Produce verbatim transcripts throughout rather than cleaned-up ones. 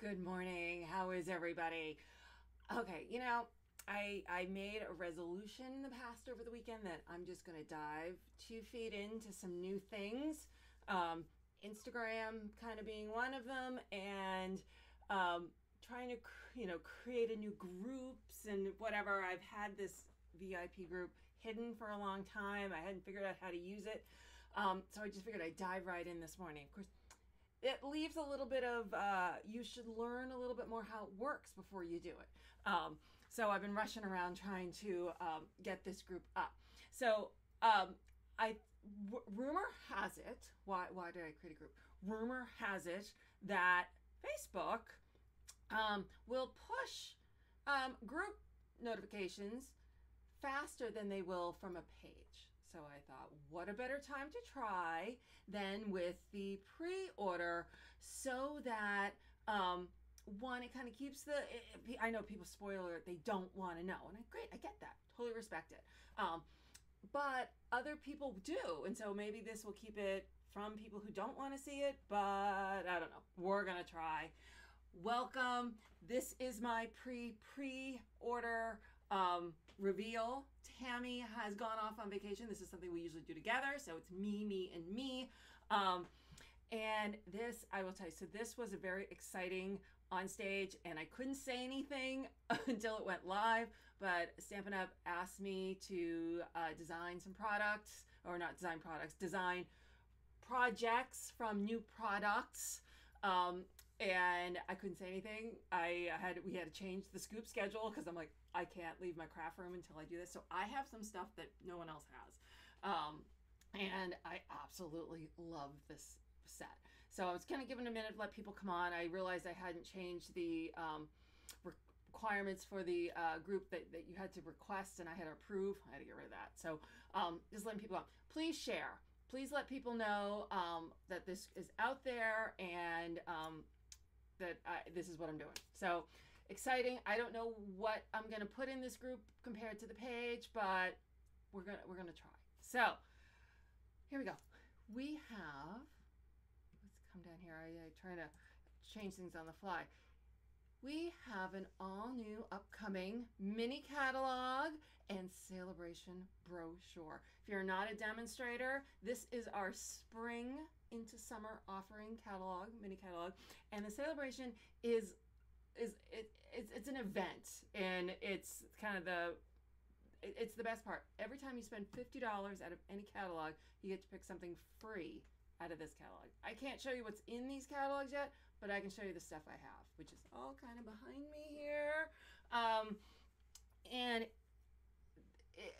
Good morning. How is everybody? Okay, you know, I I made a resolution in the past over the weekend that I'm just going to dive two feet into some new things. Um, Instagram kind of being one of them, and um, trying to, you know, create a new groups and whatever. I've had this V I P group hidden for a long time. I hadn't figured out how to use it. Um, so I just figured I'd dive right in this morning. Of course, it leaves a little bit of, uh, you should learn a little bit more how it works before you do it. Um, so I've been rushing around trying to um, get this group up. So um, I, w rumor has it, why, why did I create a group? Rumor has it that Facebook um, will push um, group notifications faster than they will from a page. So I thought, what a better time to try than with the pre-order, so that um, one, it kind of keeps the, it, it, I know people, spoiler alert, they don't want to know. And I, great, I get that. Totally respect it. Um, but other people do. And so maybe this will keep it from people who don't want to see it, but I don't know. We're going to try. Welcome. This is my pre-pre-order Um, reveal. Tammy has gone off on vacation. This is something we usually do together. So it's me, me, and me. Um, and this, I will tell you, so this was a very exciting on stage, and I couldn't say anything until it went live, but Stampin' Up! Asked me to uh, design some products, or not design products, design projects from new products. Um, and I couldn't say anything. I, I had, we had to change the scoop schedule because I'm like, I can't leave my craft room until I do this. So I have some stuff that no one else has. Um, and I absolutely love this set. So I was kind of giving a minute to let people come on. I realized I hadn't changed the um, requirements for the uh, group that, that you had to request, and I had to approve. I had to get rid of that. So um, just letting people on. Please share. Please let people know um, that this is out there, and um, that I, this is what I'm doing. So exciting. I don't know what I'm going to put in this group compared to the page, but we're going to, we're going to try. So here we go. We have, let's come down here. I, I try to change things on the fly. We have an all new upcoming mini catalog and Sale-a-bration brochure. If you're not a demonstrator, this is our spring into summer offering catalog, mini catalog, and the Sale-a-bration is is it, it's, it's an event, and it's kind of the, it, it's the best part. Every time you spend fifty dollars out of any catalog, you get to pick something free out of this catalog. I can't show you what's in these catalogs yet, but I can show you the stuff I have, which is all kind of behind me here. Um, and it,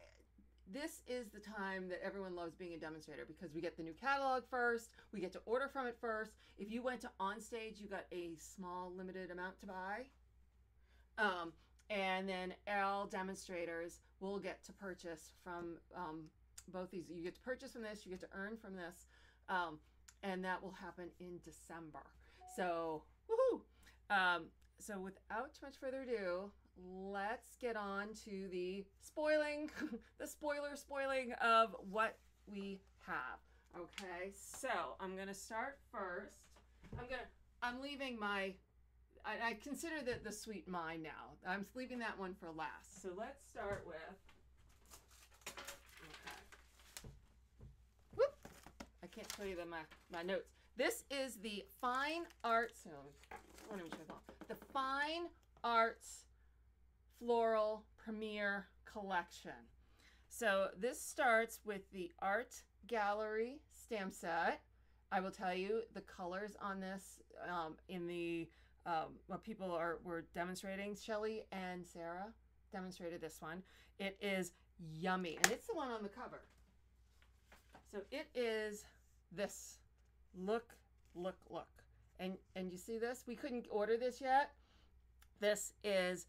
this is the time that everyone loves being a demonstrator, because we get the new catalog first. We get to order from it first. If you went to Onstage, you got a small limited amount to buy. Um, and then all demonstrators will get to purchase from um, both these. You get to purchase from this. You get to earn from this. Um, and that will happen in December. So, woohoo! Um, so without too much further ado, let's get on to the spoiling, the spoiler spoiling of what we have. Okay, so I'm gonna start first. I'm gonna, I'm leaving my, I, I consider that the sweet mine now. I'm leaving that one for last. So let's start with, okay. Whoop, I can't tell you that my, my notes. This is the Fine Arts, so let me, let me check off. The Fine Arts Floral Premier Collection. So this starts with the Art Gallery stamp set. I will tell you the colors on this um, in the um, what people are were demonstrating. Shelley and Sarah demonstrated this one. It is yummy, and it's the one on the cover. So it is this. Look, look, look, and and you see this. We couldn't order this yet. This is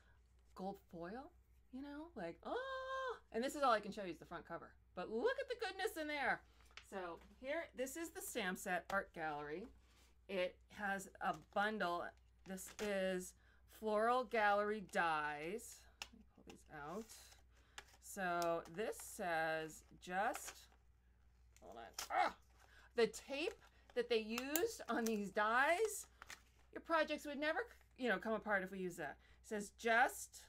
gold foil, you know, like, oh, and this is all I can show you is the front cover, but look at the goodness in there. So here, this is the stamp set Art Gallery. It has a bundle. This is Floral Gallery dies. Let me pull these out. So this says just, hold on, ah, the tape that they used on these dies Your projects would never, you know, come apart if we use that. It says, just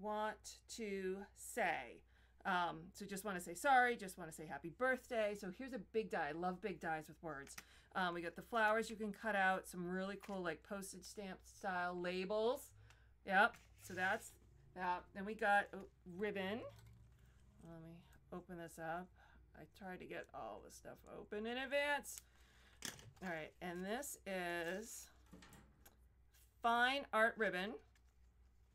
want to say. Um, so just want to say sorry, just want to say happy birthday. So here's a big die. I love big dies with words. Um, we got the flowers you can cut out, some really cool like postage stamp style labels. Yep, so that's that. Then we got oh, ribbon. Let me open this up. I try to get all the stuff open in advance. All right, and this is fine art ribbon.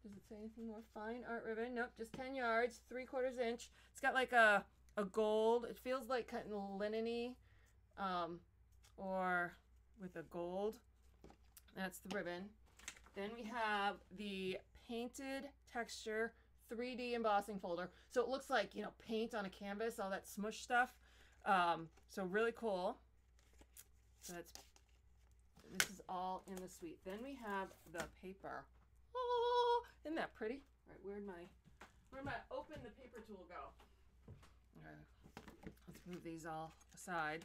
Does it say anything more? Fine art ribbon. Nope, just ten yards, three quarters inch. It's got like a, a gold. It feels like cutting linen-y um, or with a gold. That's the ribbon. Then we have the painted texture three D embossing folder. So it looks like, you know, paint on a canvas, all that smush stuff. Um, so really cool. So that's, this is all in the suite. Then we have the paper. Oh, isn't that pretty? All right, where'd my, where'd my open the paper tool go? All right, let's move these all aside.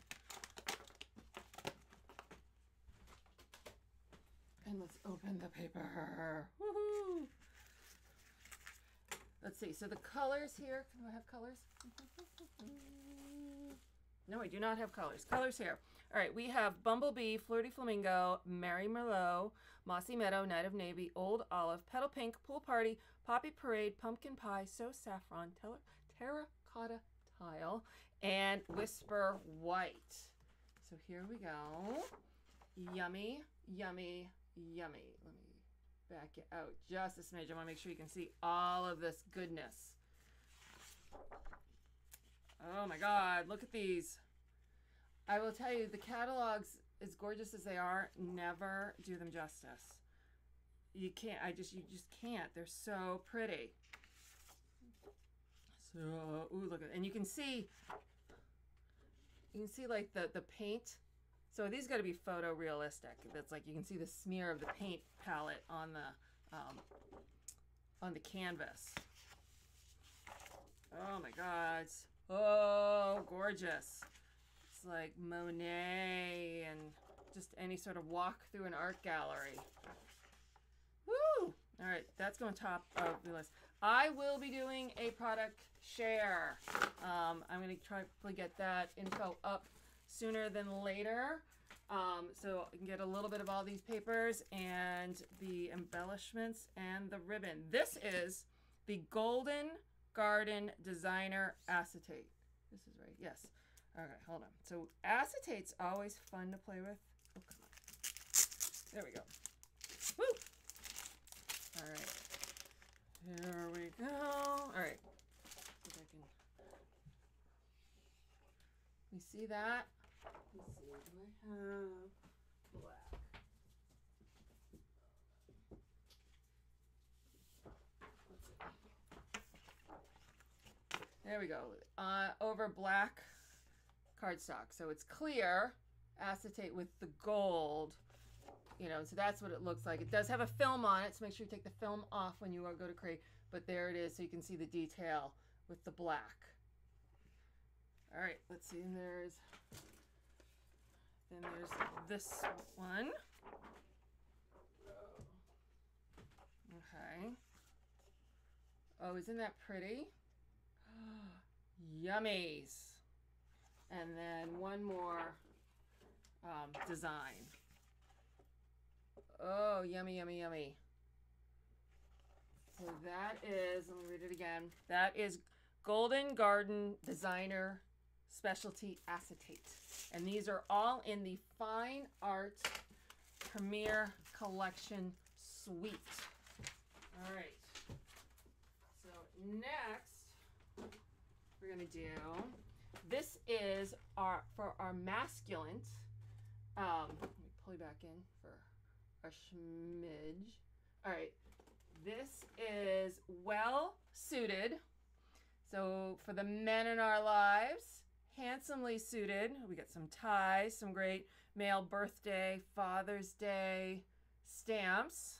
And let's open the paper. Woohoo! Let's see, so the colors here, do I have colors? No, I do not have colors. Colors here. All right, we have Bumblebee, Flirty Flamingo, Mary Merlot, Mossy Meadow, Knight of Navy, Old Olive, Petal Pink, Pool Party, Poppy Parade, Pumpkin Pie, So Saffron, Teller, Terracotta Tile, and Whisper White. So here we go. Yummy, yummy, yummy. Let me back it out just a smidge. I want to make sure you can see all of this goodness. Oh my God, look at these. I will tell you, the catalogs, as gorgeous as they are, never do them justice. You can't, I just, you just can't. They're so pretty. So, ooh, look at, and you can see, you can see like the, the paint. So these got to be photorealistic. That's like, you can see the smear of the paint palette on the, um, on the canvas. Oh my God. Oh, gorgeous. It's like Monet and just any sort of walk through an art gallery. Woo! All right, that's going top of the list. I will be doing a product share. Um, I'm going to try to get that info up sooner than later. Um, so I can get a little bit of all these papers and the embellishments and the ribbon. This is the Golden Garden Designer Acetate. This is right, yes. Okay, hold on. So acetate's always fun to play with. Oh, come on. There we go. Woo! All right. There we go. All right. If I can... You see that? Let's see. Do I have black? Let's see. There we go, uh, over black cardstock. So it's clear acetate with the gold, you know, so that's what it looks like. It does have a film on it, so make sure you take the film off when you go to create, but there it is, so you can see the detail with the black. All right, let's see, and there's, then there's this one. Okay. Oh, isn't that pretty? Yummies. And then one more um, design. Oh, yummy, yummy, yummy. So that is, let me read it again. That is Golden Garden Designer Specialty Acetate. And these are all in the Fine Art Premier Collection Suite. All right. So next, we're gonna do, this is our, for our masculine, um, let me pull you back in for a smidge. All right, this is well suited. So for the men in our lives, handsomely suited. We got some ties, some great male birthday, Father's Day stamps.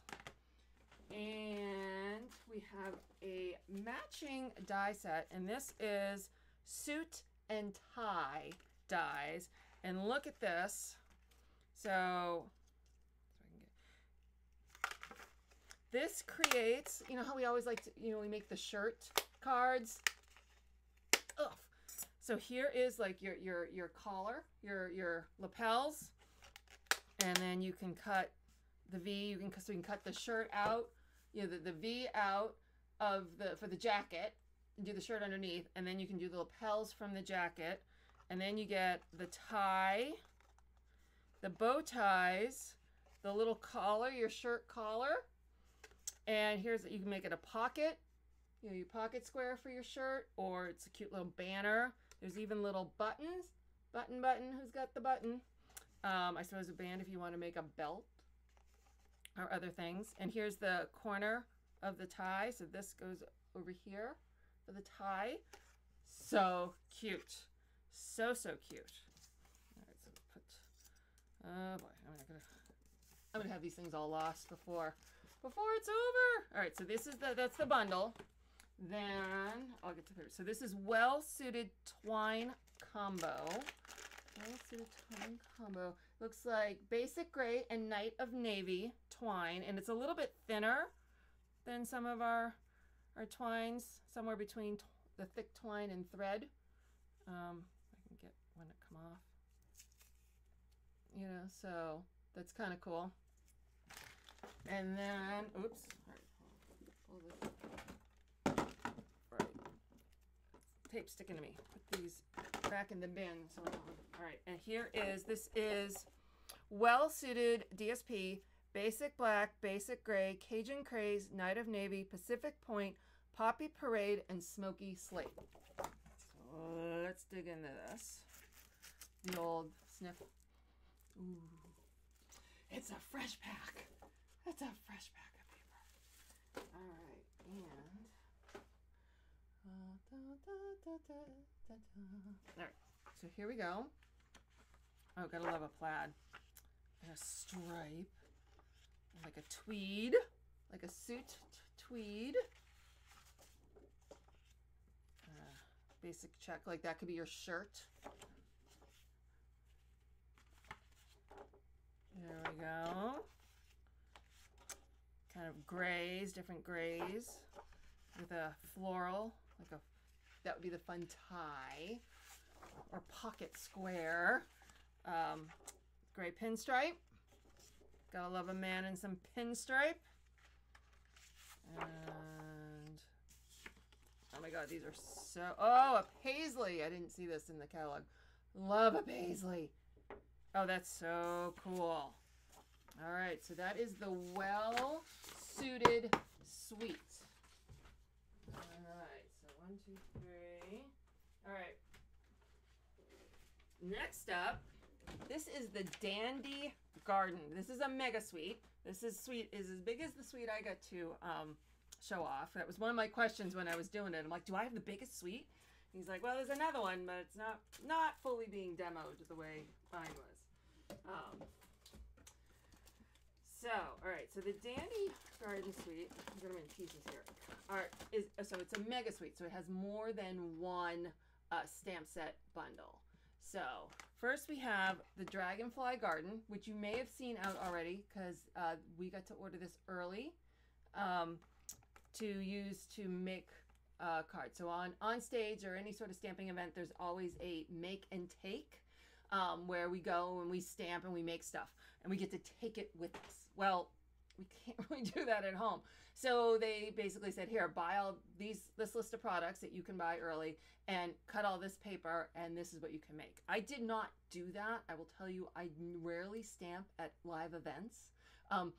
And we have a matching die set, and this is suit and tie dies. And look at this. So, so I can get, This creates, you know how we always like to, you know, we make the shirt cards. Ugh. So here is like your your your collar, your your lapels, and then you can cut the V. You can so you can cut the shirt out, you know, the, the V out of the for the jacket, and do the shirt underneath, and then you can do the lapels from the jacket, and then you get the tie, the bow ties, the little collar, your shirt collar, and here's you can make it a pocket. You know, your pocket square for your shirt, or it's a cute little banner. There's even little buttons. Button, button, who's got the button? Um, I suppose a band if you want to make a belt or other things. And here's the corner of the tie. So this goes over here for the tie. So cute. So, so cute. All right, so put, oh boy, I'm not gonna, I'm gonna have these things all lost before, before it's over. All right, so this is the, that's the bundle. Then I'll get to the paper. So this is well-suited twine combo. Well-suited twine combo. Looks like basic gray and Knight of Navy twine, and it's a little bit thinner than some of our our twines, somewhere between the thick twine and thread. Um, I can get one to come off. You know, so that's kind of cool. And then, oops. All right, hold this. Tape sticking to me. Put these back in the bin. So, all right, and here is, this is well-suited D S P, basic black, basic gray, Cajun Craze, Knight of Navy, Pacific Point, Poppy Parade, and Smoky Slate. So let's dig into this. The old sniff. Ooh. It's a fresh pack. It's a fresh pack of paper. All right, and Da, da, da, da, da, da. All right, so here we go. Oh, gotta love a plaid. And a stripe, and like a tweed, like a suit tweed. Uh, basic check, like that could be your shirt. There we go. Kind of grays, different grays, with a floral. Like a, that would be the fun tie or pocket square. Um, gray pinstripe. Gotta love a man in some pinstripe. And, oh my God, these are so, oh, a paisley. I didn't see this in the catalog. Love a paisley. Oh, that's so cool. All right, so that is the well-suited suite. All right. One, two, three. All right. Next up, this is the Dandy Garden. This is a mega suite. This is suite is as big as the suite I got to um, show off. That was one of my questions when I was doing it. I'm like, do I have the biggest suite? And he's like, well, there's another one, but it's not not fully being demoed the way mine was. Um, So, all right, so the Dandy Garden Suite, I'm going to make pieces here, all right, is, so it's a mega suite, so it has more than one uh, stamp set bundle. So first we have the Dragonfly Garden, which you may have seen out already because uh, we got to order this early um, to use to make uh, cards. So on, on stage or any sort of stamping event, there's always a make and take. Um, where we go and we stamp and we make stuff and we get to take it with us. Well, we can't really do that at home. So they basically said, here, buy all these, this list of products that you can buy early and cut all this paper and this is what you can make. I did not do that. I will tell you, I rarely stamp at live events. Um,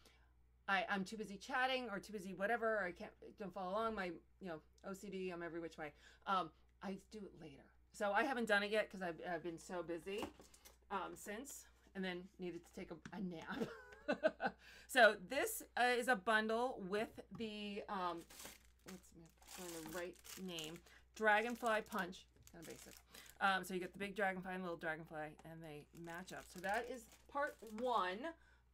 I, I'm too busy chatting or too busy whatever. I can't, don't follow along. My, you know, O C D, I'm every which way. Um, I do it later. So I haven't done it yet because I've, I've been so busy um, since, and then needed to take a, a nap. So this uh, is a bundle with the, um, let's find the right name, Dragonfly Punch, kind of basic. Um, so you get the big dragonfly and little dragonfly, and they match up. So that is part one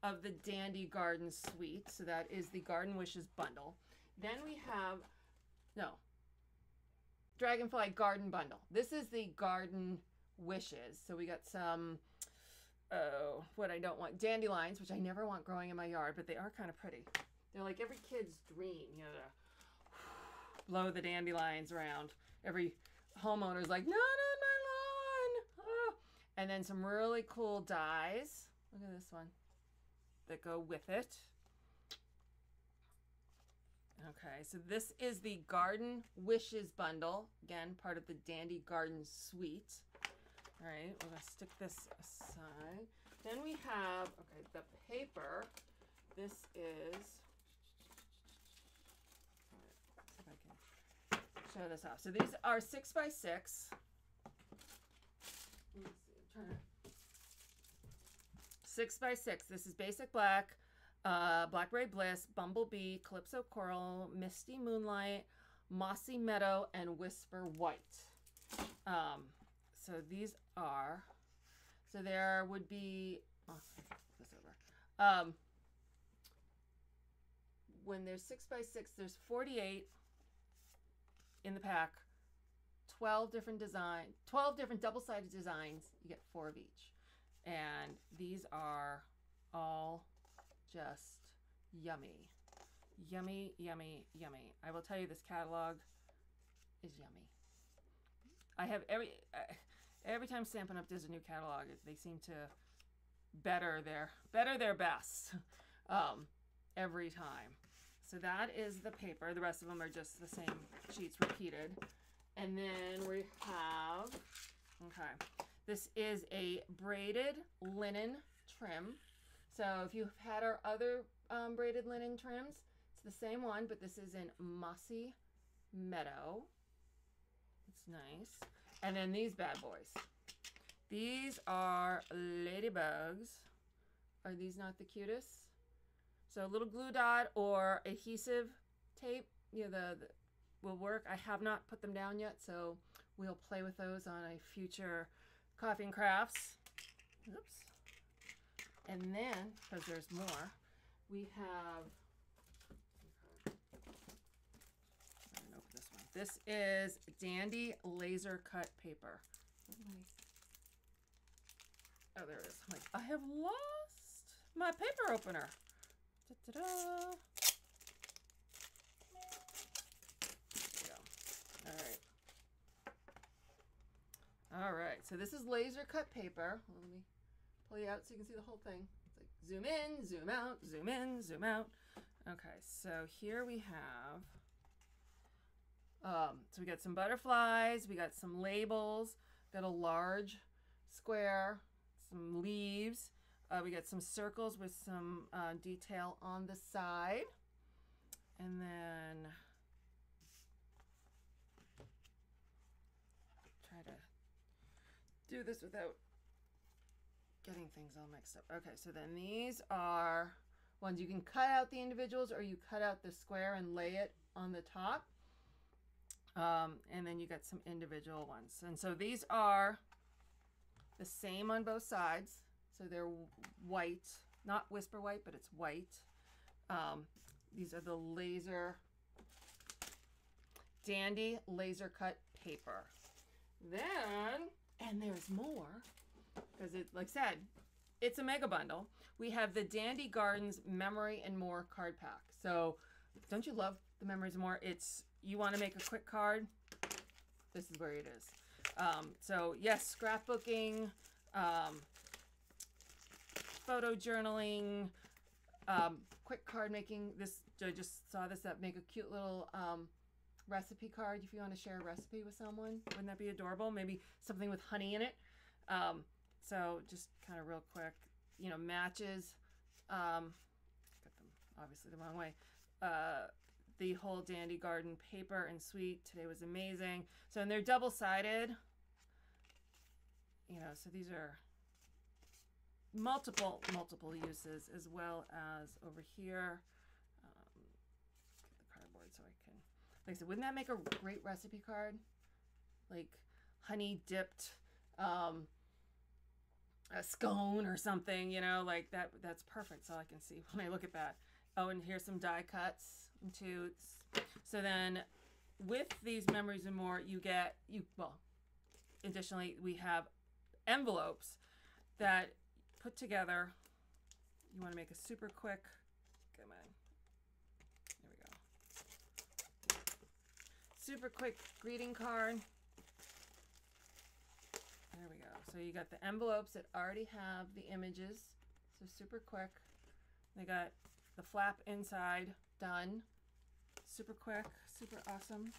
of the Dandy Garden Suite. So that is the Garden Wishes bundle. Then we have, no. Dragonfly Garden Bundle. This is the Garden Wishes. So we got some, oh, what I don't want, dandelions, which I never want growing in my yard, but they are kind of pretty. They're like every kid's dream, you know, to blow the dandelions around. Every homeowner's like, not on my lawn. Oh. And then some really cool dyes. Look at this one that go with it. Okay, so this is the Garden Wishes bundle. Again, part of the Dandy Garden Suite. All right, we're gonna stick this aside. Then we have, okay, the paper. This is, all right, let's see if I can show this off. So these are six by six. Let me see, I'm trying to, six by six. This is Basic Black, uh, Blackberry Bliss, Bumblebee, Calypso Coral, Misty Moonlight, Mossy Meadow, and Whisper White. Um, so these are, so there would be, oh, this over. Um, when there's six by six, there's forty-eight in the pack, twelve different design, twelve different double-sided designs. You get four of each. And these are all just yummy, yummy, yummy, yummy. I will tell you, this catalog is yummy. I have every, uh, every time Stampin' Up! Does a new catalog, they seem to better their, better their best um, every time. So that is the paper. The rest of them are just the same sheets repeated. And then we have, okay. This is a braided linen trim. So if you've had our other um, braided linen trims, it's the same one, but this is in Mossy Meadow. It's nice. And then these bad boys. These are ladybugs. Are these not the cutest? So a little glue dot or adhesive tape, you know, the, the will work. I have not put them down yet, so we'll play with those on a future Coffee and Crafts. Oops. And then, because there's more, we have, I don't open this one. This is Dandy Laser Cut Paper. Oh, there it is. I'm like, I have lost my paper opener. Da-da-da. There we go. All right. All right, so this is laser cut paper. Let me pull you out so you can see the whole thing. It's like zoom in, zoom out, zoom in, zoom out. Okay, so here we have, um, so we got some butterflies, we got some labels, got a large square, some leaves. Uh, we got some circles with some uh, detail on the side. And then try to do this without getting things all mixed up. Okay, so then these are ones you can cut out the individuals, or you cut out the square and lay it on the top. Um, and then you got some individual ones. And so these are the same on both sides. So they're white, not Whisper White, but it's white. Um, these are the laser, Dandy Laser Cut Paper. Then, and there's more, because it, like I said, it's a mega bundle. We have the Dandy Gardens Memory and More card pack. So don't you love the Memories and More? It's, you want to make a quick card, this is where it is. Um, so yes, scrapbooking, um, photo journaling, um, quick card making. This, I just saw this up, make a cute little, um, recipe card if you want to share a recipe with someone. Wouldn't that be adorable? Maybe something with honey in it. Um, so just kind of real quick, you know, matches. Um, got them obviously the wrong way. Uh, the whole Dandy Garden paper and suite today was amazing. So, and they're double-sided, you know, so these are multiple, multiple uses, as well as over here. Um, get the cardboard so I can, like I said, wouldn't that make a great recipe card? Like honey dipped um, a scone or something, you know, like that. That's perfect. So I can see when I look at that. Oh, and here's some die cuts and toots. So then with these Memories and More, you get, you well, additionally, we have envelopes that put together. You want to make a super quick, come on, super quick greeting card. There we go. So you got the envelopes that already have the images. So super quick. They got the flap inside done. Super quick, super awesome.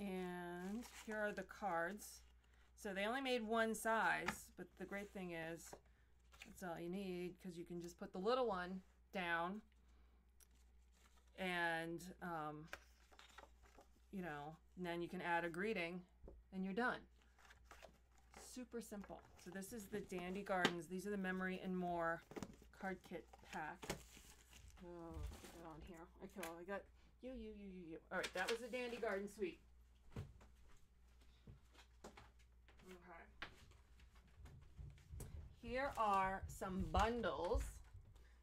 And here are the cards. So they only made one size, but the great thing is that's all you need because you can just put the little one down and, um, you know, and then you can add a greeting and you're done. Super simple. So this is the Dandy Gardens. These are the Memory and More card kit pack. Oh, put that on here. Okay, well, I got you, you, you, you, you. All right, that was the Dandy Garden Suite. Okay. Here are some bundles.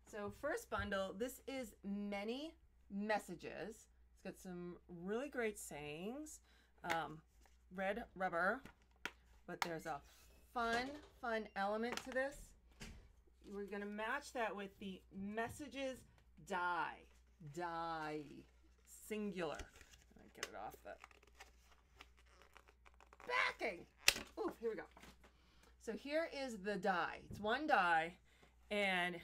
So first bundle, this is Many Messages. It's got some really great sayings. Um, red rubber, but there's a fun, fun element to this. We're gonna match that with the Messages die, die, singular. Let me get it off the backing. Oh, here we go. So here is the die. It's one die, and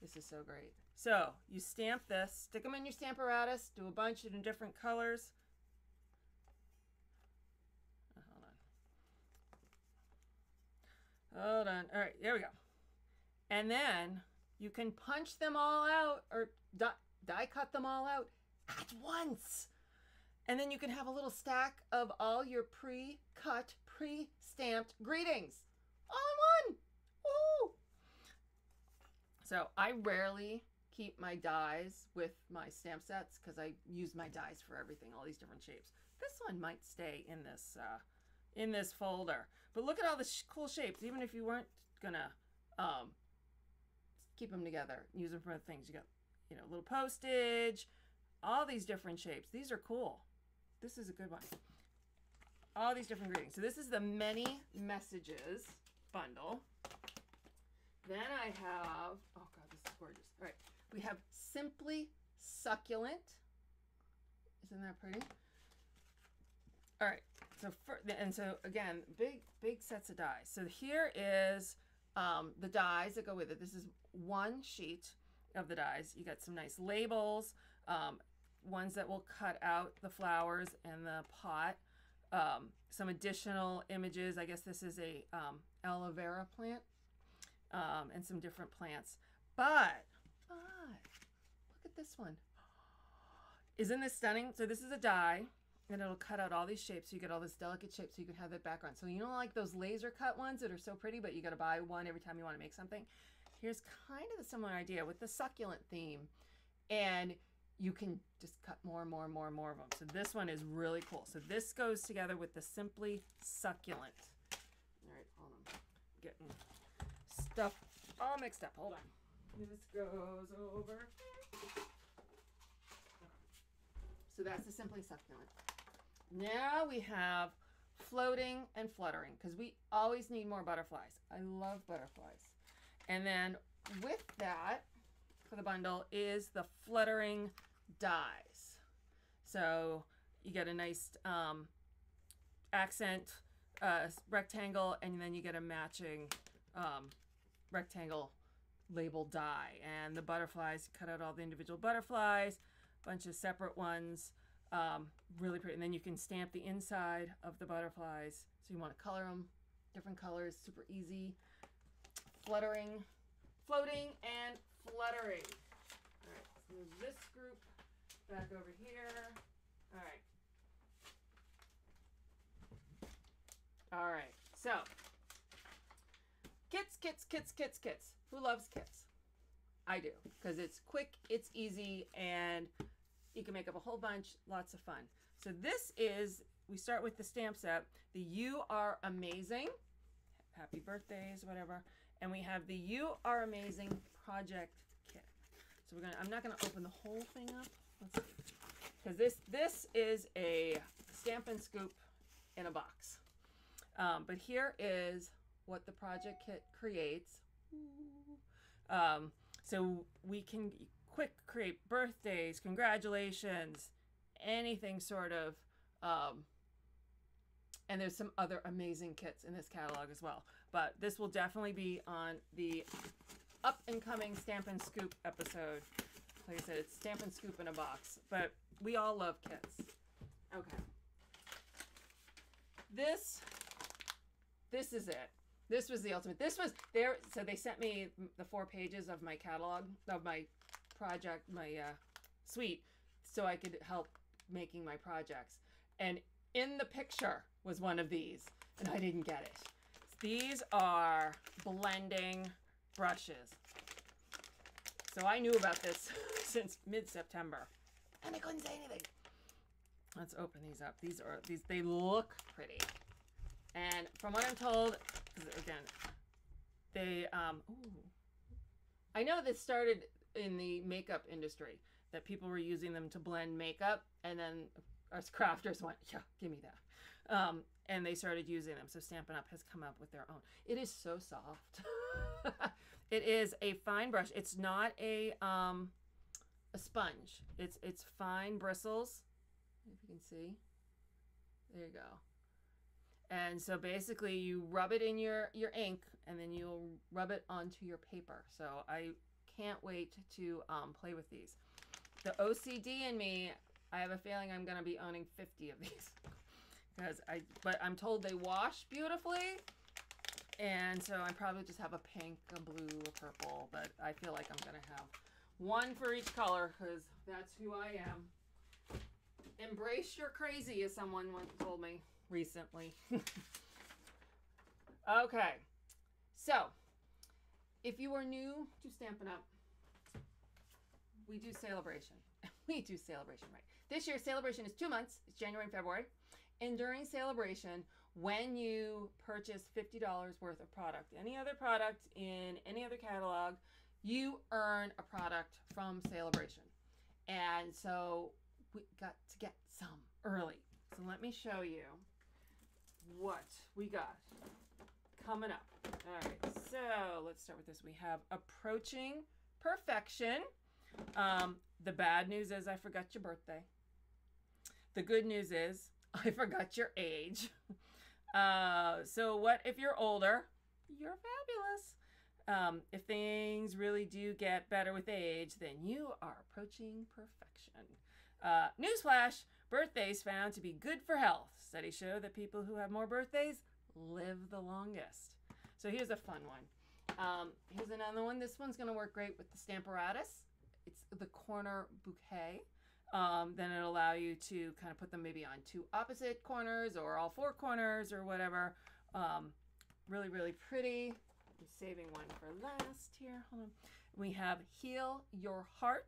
this is so great. So you stamp this, stick them in your Stamparatus, do a bunch in different colors. Oh, hold on. Hold on. All right, there we go. And then you can punch them all out or die, die cut them all out at once. And then you can have a little stack of all your pre-cut, pre-stamped greetings. All in one. Woo! So I rarely keep my dies with my stamp sets because I use my dies for everything, all these different shapes. This one might stay in this uh, in this folder. But look at all the sh cool shapes. Even if you weren't going to um, keep them together, use them for other things. You got, you know, little postage, all these different shapes. These are cool. This is a good one. All these different greetings. So this is the Many Messages bundle. Then I have, oh God, this is gorgeous. All right, we have Simply Succulent. Isn't that pretty? All right, so for, and so again, big, big sets of dies. So here is um, the dies that go with it. This is one sheet of the dies. You got some nice labels, um, ones that will cut out the flowers and the pot. Um, some additional images. I guess this is a um, aloe vera plant um, and some different plants. But, but look at this one. Isn't this stunning? So this is a die and it'll cut out all these shapes. So you get all this delicate shape so you can have that background. So you don't like those laser cut ones that are so pretty, but you got to buy one every time you want to make something. Here's kind of a similar idea with the succulent theme. And you can just cut more and more and more and more of them. So this one is really cool. So this goes together with the Simply Succulent. All right, hold on. Getting stuff all mixed up. Hold on. This goes over. So that's the Simply Succulent. Now we have Floating and Fluttering because we always need more butterflies. I love butterflies. And then with that, for the bundle, is the Fluttering dies. So you get a nice um, accent uh, rectangle, and then you get a matching um, rectangle label die. And the butterflies, cut out all the individual butterflies, a bunch of separate ones, um, really pretty. And then you can stamp the inside of the butterflies. So you want to color them, different colors, super easy. Fluttering, floating, and fluttering. All right, let's move this group back over here. All right. All right, so kits, kits, kits, kits, kits. Who loves kits? I do, because it's quick, it's easy, and you can make up a whole bunch, lots of fun. So this is, we start with the stamp set, the You Are Amazing, happy birthdays, whatever. And we have the You Are Amazing project kit. So we're gonna, I'm not gonna open the whole thing up. Let's see. Because this this is a Stampin' Scoop in a box. Um, but here is what the project kit creates. Um, so we can quick create birthdays, congratulations, anything sort of, um, and there's some other amazing kits in this catalog as well. But this will definitely be on the up and coming Stampin' Scoop episode. Like I said, it's Stampin' Scoop in a box, but we all love kits. Okay. This, this is it. This was the ultimate. This was there. So they sent me the four pages of my catalog, of my project, my uh, suite, so I could help making my projects. And in the picture was one of these, and I didn't get it. These are blending brushes. So I knew about this since mid-September, and I couldn't say anything. Let's open these up. These are these. They look pretty, and from what I'm told, again, they. Um, ooh, I know this started in the makeup industry, that people were using them to blend makeup, and then us crafters went, yeah, give me that, um, and they started using them. So Stampin' Up! Has come up with their own. It is so soft. It is a fine brush. It's not a um, a sponge. It's it's fine bristles. If you can see, there you go. And so basically you rub it in your, your ink, and then you'll rub it onto your paper. So I can't wait to um, play with these. The O C D in me, I have a feeling I'm going to be owning fifty of these. Because I, but I'm told they wash beautifully. And so I probably just have a pink, a blue, a purple. But I feel like I'm going to have one for each color, because that's who I am. Embrace your crazy, as someone once told me recently. Okay, so if you are new to Stampin' Up!, we do Sale-a-bration. We do Sale-a-bration, right? This year, Sale-a-bration is two months. It's January and February. And during Sale-a-bration, when you purchase fifty dollars worth of product, any other product in any other catalog, you earn a product from Sale-a-bration. And so we got to get some early. So let me show you what we got coming up. All right, so let's start with this. We have Approaching Perfection. Um, the bad news is I forgot your birthday. The good news is I forgot your age. Uh, so what if you're older? You're fabulous. Um, if things really do get better with age, then you are approaching perfection. Uh, newsflash, birthdays found to be good for health. Studies show that people who have more birthdays live the longest. So here's a fun one. Um, here's another one. This one's going to work great with the Stamparatus. It's the corner bouquet. Um, then it'll allow you to kind of put them maybe on two opposite corners or all four corners or whatever. Um, really, really pretty. I'm saving one for last here. Hold on. We have Heal Your Heart.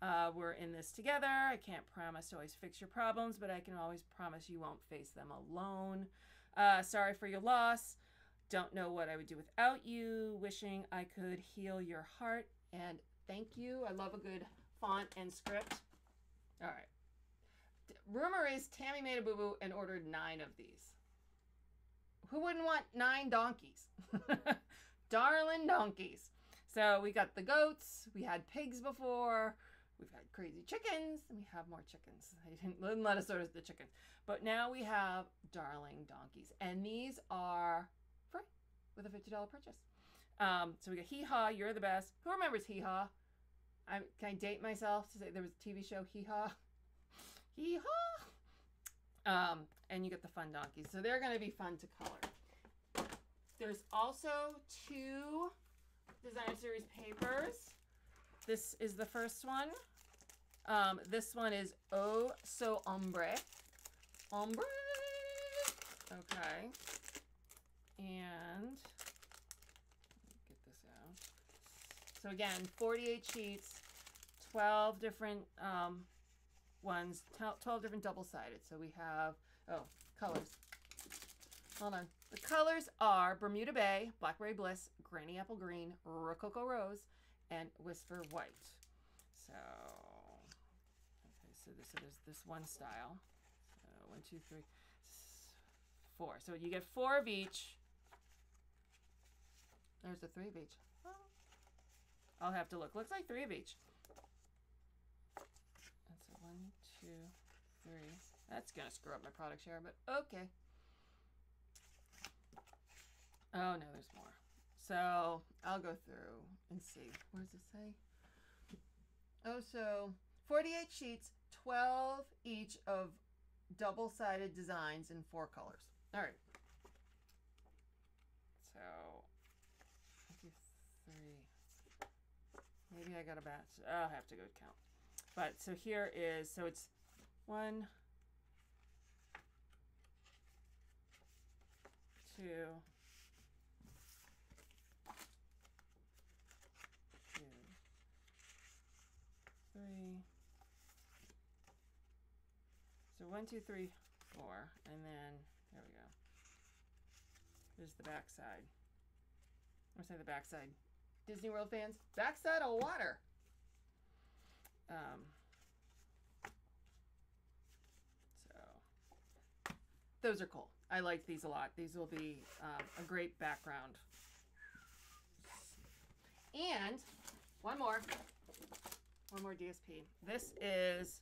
Uh, we're in this together. I can't promise to always fix your problems, but I can always promise you won't face them alone. Uh, sorry for your loss. Don't know what I would do without you. Wishing I could heal your heart. And thank you. I love a good font and script. All right. Rumor is Tammy made a boo-boo and ordered nine of these. Who wouldn't want nine donkeys? Darling donkeys. So we got the goats. We had pigs before. We've had crazy chickens. And we have more chickens. They didn't let us order the chickens. But now we have darling donkeys. And these are free with a fifty dollar purchase. Um, so we got Hee-haw, You're the Best. Who remembers Hee-haw? I, can I date myself to say there was a T V show, Hee-haw? Hee-haw! Um, and you get the fun donkeys. So they're going to be fun to color. There's also two designer series papers. This is the first one. Um, this one is Oh So Ombre. Ombre! Okay. And get this out. So again, forty-eight sheets, twelve different um, ones, twelve different double-sided. So we have, oh, colors. Hold on. The colors are Bermuda Bay, Blackberry Bliss, Granny Apple Green, Rococo Rose, and Whisper White. So, okay, so this is this one style. So one, two, three, four. So you get four of each. There's the three of each. Oh, I'll have to look. Looks like three of each. And so one, two, three. That's gonna screw up my product share, but okay. Oh no, there's more. So I'll go through and see. What does it say? Oh, so forty-eight sheets, twelve each of double-sided designs in four colors. All right. So I do three. Maybe I got a batch. I'll have to go count. But so here is, so it's one, two, two, three. So one, two, three, four, and then there we go. There's the back side. What's that? The back side. Disney World fans, backside of water. Um, so those are cool. I like these a lot. These will be um, a great background. And one more, one more D S P. This is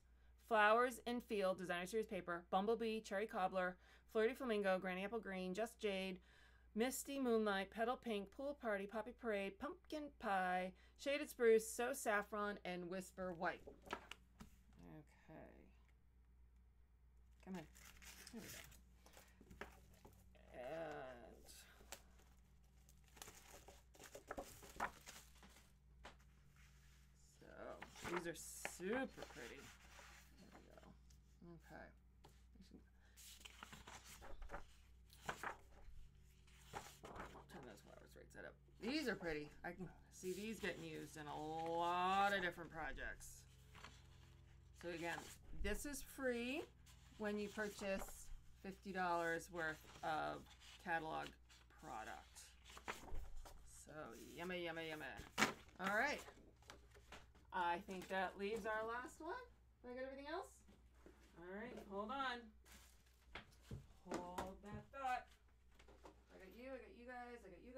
Flowers in Field Designer Series Paper, Bumblebee, Cherry Cobbler, Flirty Flamingo, Granny Apple Green, Just Jade, Misty Moonlight, Petal Pink, Pool Party, Poppy Parade, Pumpkin Pie, Shaded Spruce, So Saffron, and Whisper White. Okay. Come on. There we go. And so these are super pretty. There we go. Okay. Turn those flowers right side up. These are pretty. I can see these getting used in a lot of different projects. So again, this is free when you purchase fifty dollars worth of catalog product. So yummy, yummy, yummy. All right. I think that leaves our last one. Did I get everything else? All right, hold on. Hold that thought. I got you, I got you guys, I got you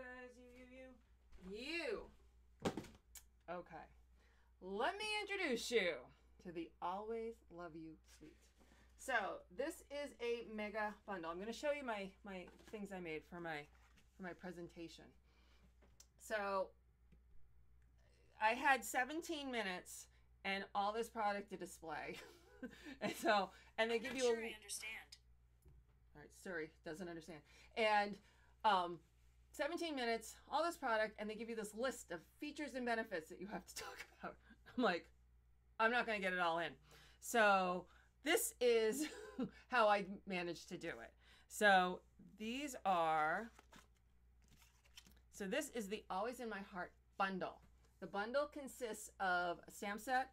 guys, you, you, you, you. Okay. Let me introduce you to the Always Love You Suite. So this is a mega bundle. I'm going to show you my, my things I made for my, for my presentation. So I had seventeen minutes and all this product to display. and so, and they give you a... I'm not sure I understand. All right, sorry, doesn't understand. And um, seventeen minutes, all this product, and they give you this list of features and benefits that you have to talk about. I'm like, I'm not going to get it all in. So this is how I managed to do it. So these are, so this is the Always in My Heart bundle. The bundle consists of a stamp set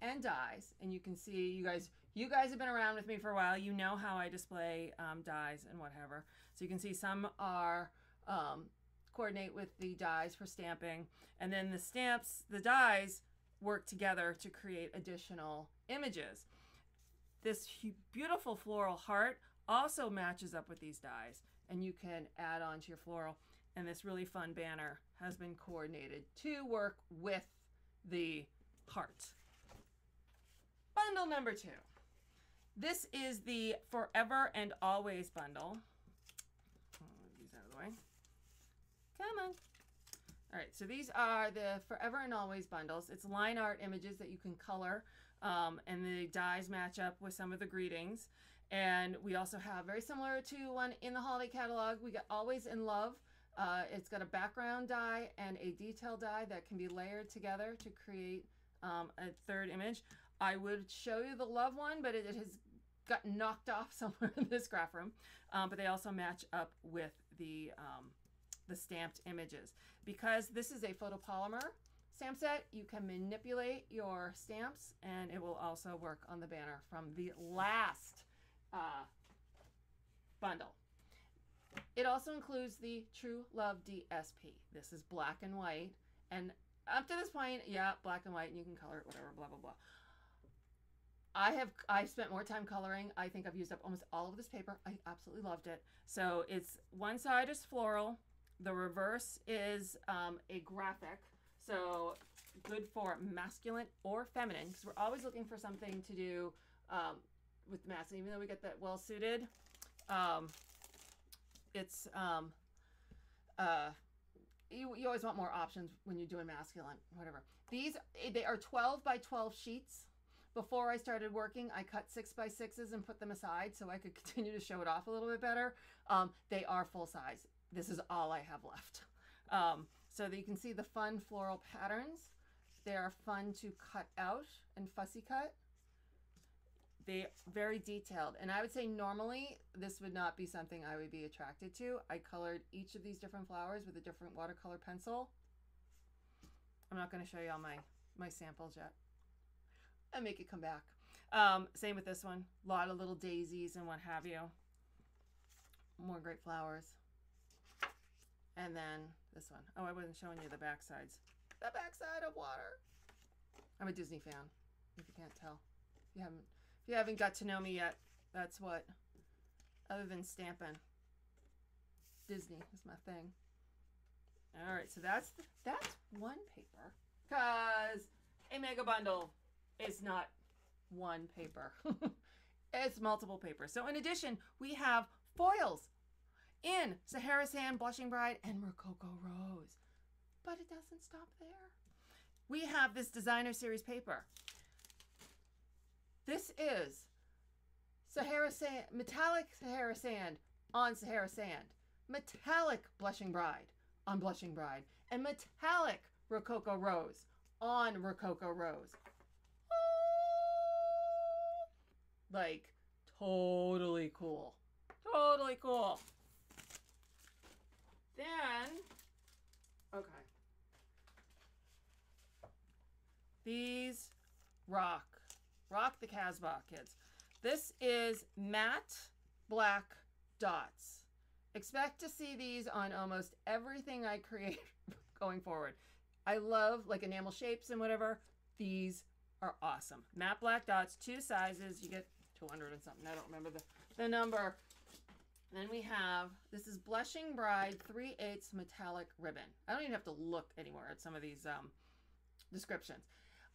and dies, and you can see you guys you guys have been around with me for a while. You know how I display um, dies and whatever. So you can see some are um, coordinate with the dies for stamping, and then the stamps, the dies work together to create additional images. This beautiful floral heart also matches up with these dies, and you can add on to your floral. And this really fun banner has been coordinated to work with the heart. Bundle number two. This is the Forever and Always bundle. I'll move these out of the way. Come on. All right, so these are the Forever and Always bundles. It's line art images that you can color, um, and the dies match up with some of the greetings. And we also have, very similar to one in the holiday catalog, we got Always in Love. Uh, it's got a background die and a detail die that can be layered together to create um, a third image. I would show you the love one, but it, it has got knocked off somewhere in this graph room. Um, but they also match up with the, um, the stamped images. Because this is a photopolymer stamp set, you can manipulate your stamps, and it will also work on the banner from the last uh, bundle. It also includes the True Love D S P. This is black and white. And up to this point, yeah, black and white, and you can color it, whatever, blah, blah, blah. I have I've spent more time coloring. I think I've used up almost all of this paper. I absolutely loved it. So it's, one side is floral. The reverse is um, a graphic. So good for masculine or feminine, because we're always looking for something to do um, with masks, even though we got that well suited, um, it's, um, uh, you, you always want more options when you're doing masculine, whatever. These, they are twelve by twelve sheets. Before I started working, I cut six by sixes and put them aside so I could continue to show it off a little bit better. Um, they are full size. This is all I have left. Um, so that you can see the fun floral patterns. They are fun to cut out and fussy cut. They're very detailed. And I would say normally this would not be something I would be attracted to. I colored each of these different flowers with a different watercolor pencil. I'm not going to show you all my, my samples yet. I make it come back. Um, same with this one. A lot of little daisies and what have you. More great flowers. And then this one. Oh, I wasn't showing you the back sides. The backside of water. I'm a Disney fan, if you can't tell. If you haven't, if you haven't got to know me yet, that's what. Other than stamping, Disney is my thing. All right, so that's that's one paper, because a mega bundle is not one paper. It's multiple papers. So in addition, we have foils in Sahara Sand, Blushing Bride, and Rococo Rose. But it doesn't stop there. We have this designer series paper. This is Sahara Sand, metallic Sahara Sand on Sahara Sand, metallic Blushing Bride on Blushing Bride, and metallic Rococo Rose on Rococo Rose. Oh, like totally cool, totally cool. Then, okay. These rock. Rock the Casbah, kids. This is matte black dots. Expect to see these on almost everything I create going forward. I love like enamel shapes and whatever. These are awesome. Matte black dots, two sizes. You get two hundred and something. I don't remember the, the number. Then we have, this is Blushing Bride three eighths metallic ribbon. I don't even have to look anywhere at some of these um, descriptions.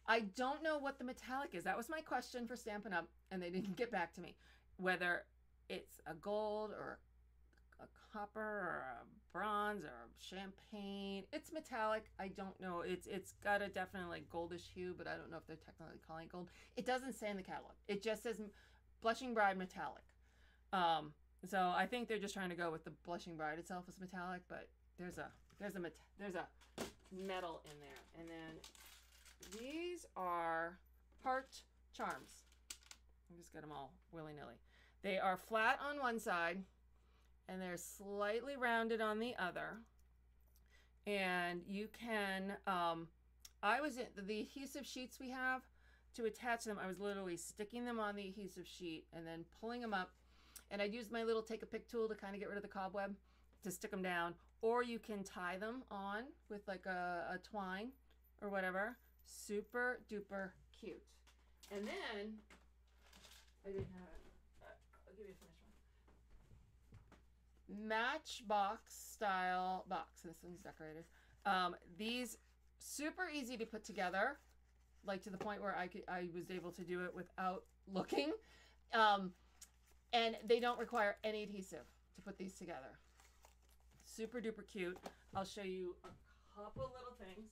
I don't know what the metallic is. That was my question for Stampin' Up! And they didn't get back to me. Whether it's a gold or a copper or a bronze or a champagne. It's metallic. I don't know. It's It's got a definite like goldish hue, but I don't know if they're technically calling it gold. It doesn't say in the catalog. It just says Blushing Bride metallic. Um... So I think they're just trying to go with the Blushing Bride itself is metallic, but there's a there's a there's a metal in there. And then these are heart charms. I just got them all willy-nilly. They are flat on one side and they're slightly rounded on the other. And you can um I was in the adhesive sheets we have to attach them. I was literally sticking them on the adhesive sheet and then pulling them up. And I'd use my little take a pick tool to kind of get rid of the cobweb to stick them down. Or you can tie them on with like a, a twine or whatever. Super duper cute. And then, I didn't have it. Uh, I'll give you a finished one. Matchbox style box. This one's decorated. Um, these super easy to put together. Like to the point where I, could, I was able to do it without looking. Um... And they don't require any adhesive to put these together. Super duper cute. I'll show you a couple little things.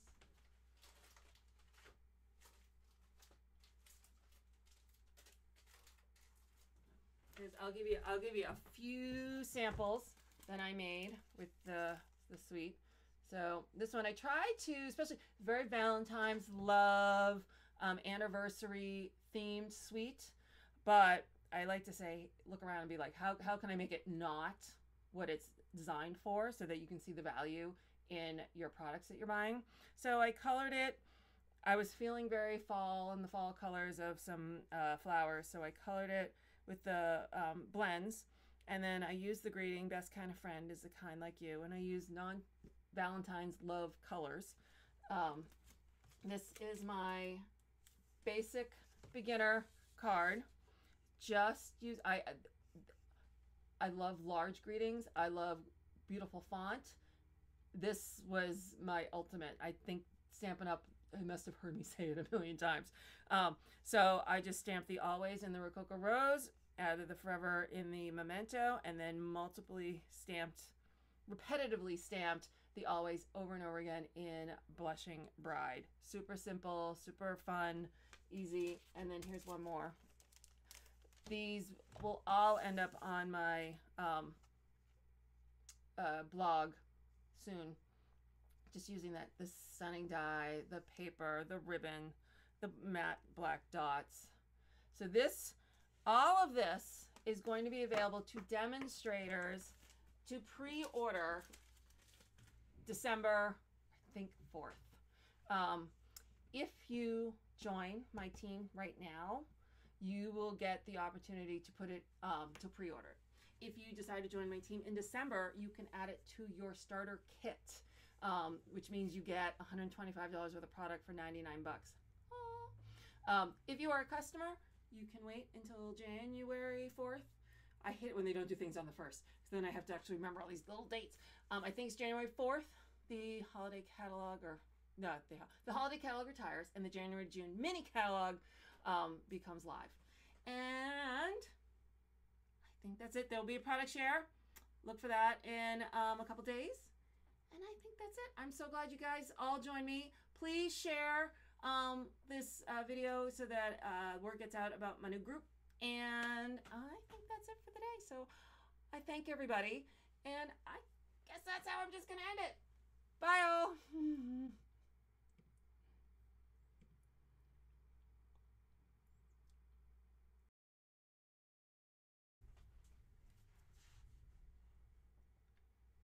I'll give you I'll give you a few samples that I made with the the suite. So this one I try to, especially very Valentine's love um, anniversary themed suite, but I like to say, look around and be like, how, how can I make it not what it's designed for so that you can see the value in your products that you're buying? So I colored it. I was feeling very fall in the fall colors of some uh, flowers. So I colored it with the um, blends. And then I used the greeting, best kind of friend is the kind like you. And I used non-Valentine's love colors. Um, this is my basic beginner card. Just use, I, I love large greetings. I love beautiful font. This was my ultimate. I think Stampin' Up! Who must have heard me say it a million times. Um, so I just stamped the Always in the Rococo Rose, added the Forever in the Memento, and then multiply stamped, repetitively stamped the Always over and over again in Blushing Bride. Super simple, super fun, easy. And then here's one more. These will all end up on my um, uh, blog soon. Just using that, the stunning die, the paper, the ribbon, the matte black dots. So this, all of this is going to be available to demonstrators to pre-order December, I think, fourth. Um, if you join my team right now, you will get the opportunity to put it, um, to pre-order it. If you decide to join my team in December, you can add it to your starter kit, um, which means you get one hundred twenty-five dollars worth of product for ninety-nine bucks. Um, if you are a customer, you can wait until January fourth. I hate it when they don't do things on the first, because then I have to actually remember all these little dates. Um, I think it's January fourth, the holiday catalog, or no, the, the holiday catalog retires, and the January-June mini catalog um, becomes live. And I think that's it. There'll be a product share. Look for that in um, a couple days. And I think that's it. I'm so glad you guys all joined me. Please share um, this uh, video so that uh, word gets out about my new group. And I think that's it for the day. So I thank everybody. And I guess that's how I'm just going to end it. Bye all.